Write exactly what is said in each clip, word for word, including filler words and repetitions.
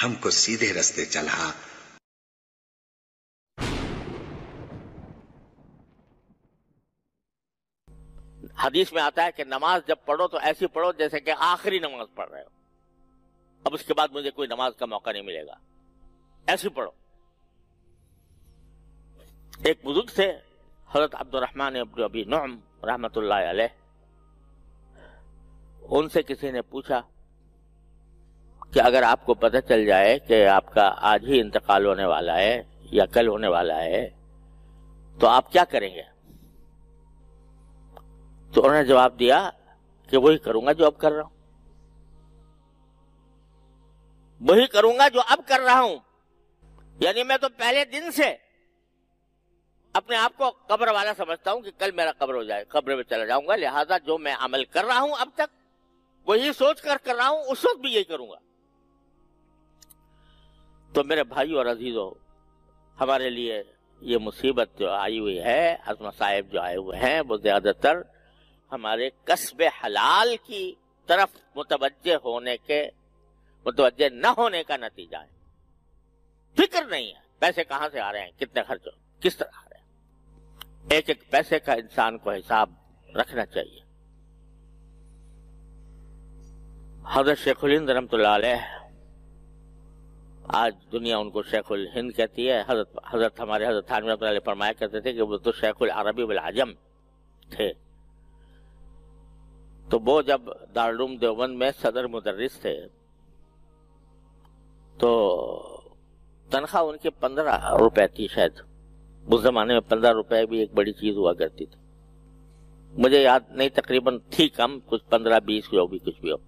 हमको सीधे रास्ते चला। हदीस में आता है कि नमाज जब पढ़ो तो ऐसी पढ़ो जैसे कि आखिरी नमाज पढ़ रहे हो, अब उसके बाद मुझे कोई नमाज का मौका नहीं मिलेगा, ऐसी पढ़ो। एक बुजुर्ग थे हजरत अब्दुर रहमान इब्न अबी नुम रहमतुल्लाह अलैह, उनसे किसी ने पूछा कि अगर आपको पता चल जाए कि आपका आज ही इंतकाल होने वाला है या कल होने वाला है तो आप क्या करेंगे? तो उन्होंने जवाब दिया कि वही करूंगा जो अब कर रहा हूं, वही करूंगा जो अब कर रहा हूं। यानी मैं तो पहले दिन से अपने आप को कब्र वाला समझता हूं कि कल मेरा कब्र हो जाए, कब्र में चला जाऊंगा, लिहाजा जो मैं अमल कर रहा हूं अब तक वही सोच कर कर रहा हूं, उस वक्त भी यही करूंगा। तो मेरे भाई और अजीजों, हमारे लिए ये मुसीबत जो आई हुई है, अजमा साहिब जो आए हुए हैं, वो ज्यादातर हमारे कस्बे हलाल की तरफ मुतवज्जे होने के मुतवज्जे न होने का नतीजा है। फिक्र नहीं है पैसे कहां से आ रहे हैं, कितने खर्च हो, किस तरह आ रहे हैं। एक एक पैसे का इंसान को हिसाब रखना चाहिए। हजरत शेखुल हिंद रहमतुल्लाह अलैह, आज दुनिया उनको शेखुल हिंद कहती है, हजरत हजरत हमारे हजरत थानवी रहमतुल्लाह अलैह फरमाया करते थे कि वो तो शेखुल अरबी वल आजम थे। तो वो जब दारुल उलूम देवबंद में सदर मुदर्रिस थे तो तनख्वाह उनकी पंद्रह रुपए थी, शायद उस जमाने में पंद्रह रुपए भी एक बड़ी चीज हुआ करती थी, मुझे याद नहीं, तकरीबन थी कम, कुछ पंद्रह बीस जो भी कुछ भी हो।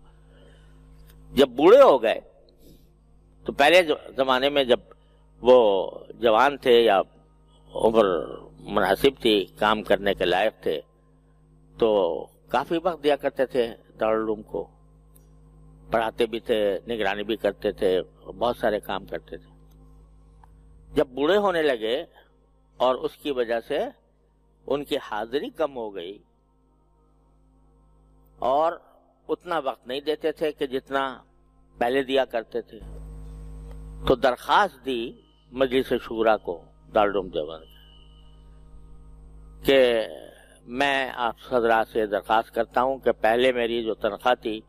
जब बूढ़े हो गए तो पहले जमाने में जब वो जवान थे या उम्र मुनासिब थी, काम करने के लायक थे, तो काफी वक्त दिया करते थे दारुल उलूम को, पढ़ाते भी थे, निगरानी भी करते थे, बहुत सारे काम करते थे। जब बूढ़े होने लगे और उसकी वजह से उनकी हाजिरी कम हो गई और उतना वक्त नहीं देते थे कि जितना पहले दिया करते थे, तो दरखास्त दी मजलिस शूरा को दारुल उलूम देवबंद के, मैं आप हजरात से दरखास्त करता हूं कि पहले मेरी जो तनख्वाह थी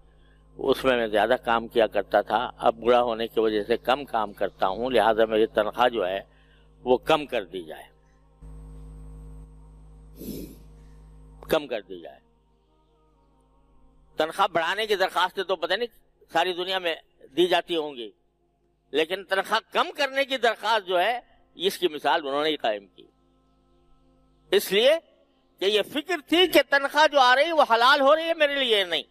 उसमें मैं ज़्यादा काम किया करता था, अब बुरा होने की वजह से कम काम करता हूं, लिहाजा मेरी तनख्वाह जो है वो कम कर दी जाए, कम कर दी जाए। तनख्वाह बढ़ाने की दरखास्तें तो पता नहीं सारी दुनिया में दी जाती होंगी, लेकिन तनख्वाह कम करने की दरखास्त जो है इसकी मिसाल उन्होंने ही कायम की, इसलिए कि ये फिक्र थी कि तनख्वाह जो आ रही है वो हलाल हो रही है मेरे लिए, नहीं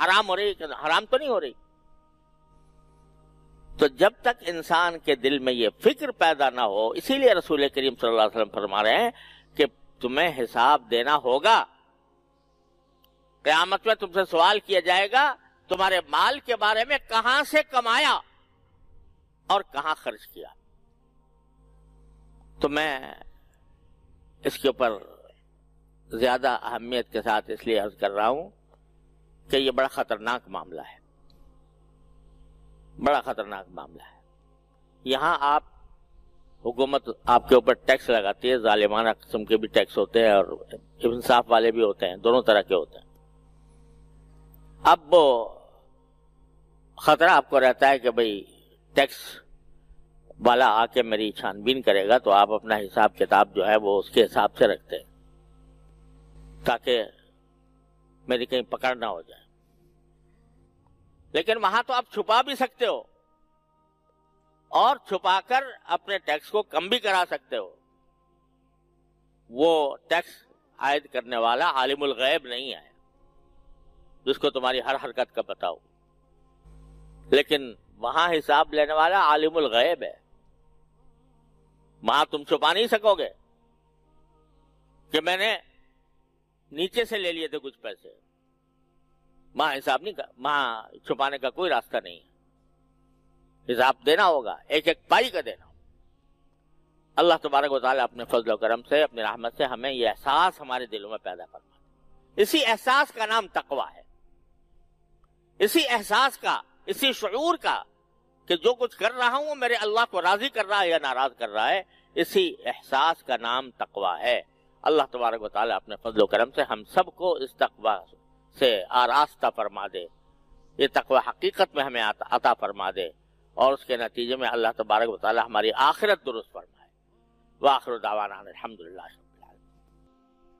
हराम हो रही, हराम तो नहीं हो रही। तो जब तक इंसान के दिल में ये फिक्र पैदा ना हो, इसीलिए रसूल करीम सल्लल्लाहु अलैहि वसल्लम फरमा रहे हैं कि तुम्हें हिसाब देना होगा, क़यामत में तुमसे सवाल किया जाएगा तुम्हारे माल के बारे में, कहां से कमाया और कहां खर्च किया। तो मैं इसके ऊपर ज्यादा अहमियत के साथ इसलिए अर्ज कर रहा हूं कि यह बड़ा खतरनाक मामला है, बड़ा खतरनाक मामला है। यहाँ आप हुकूमत आपके ऊपर टैक्स लगाती है, जालिमाना किस्म के भी टैक्स होते हैं और इंसाफ वाले भी होते हैं, दोनों तरह के होते हैं। अब वो खतरा आपको रहता है कि भाई टैक्स वाला आके मेरी छानबीन करेगा, तो आप अपना हिसाब किताब जो है वो उसके हिसाब से रखते हैं ताकि मेरी कहीं पकड़ ना हो जाए। लेकिन वहां तो आप छुपा भी सकते हो और छुपाकर अपने टैक्स को कम भी करा सकते हो। वो टैक्स आयद करने वाला आलिमुल गैब नहीं है जिसको तुम्हारी हर हरकत का पता हो, लेकिन वहां हिसाब लेने वाला आलिमुल गैब है। वहां तुम छुपा नहीं सकोगे कि मैंने नीचे से ले लिए थे कुछ पैसे, मां हिसाब नहीं, मां छुपाने का कोई रास्ता नहीं है, हिसाब देना होगा, एक एक पाई का देना होगा। अल्लाह तबारक व तआला अपने फजल और करम से, अपनी रहमत से हमें यह एहसास हमारे दिलों में पैदा करना, इसी एहसास का नाम तकवा है। इसी एहसास का, इसी शऊर का कि जो कुछ कर रहा हूं वो मेरे अल्लाह को राजी कर रहा है या नाराज कर रहा है, इसी एहसास का नाम तकवा है। अल्लाह तबारक व तआला अपने फजल व करम से हम सबको इस तकवा से आरास्ता फरमा दे, ये तकवा हकीकत में हमें अता फरमा दे और उसके नतीजे में अल्लाह तबारक व तआला हमारी आखिरत दुरुस्त फरमाए। व आखिर दावाना अल्हम्दुलिल्लाह।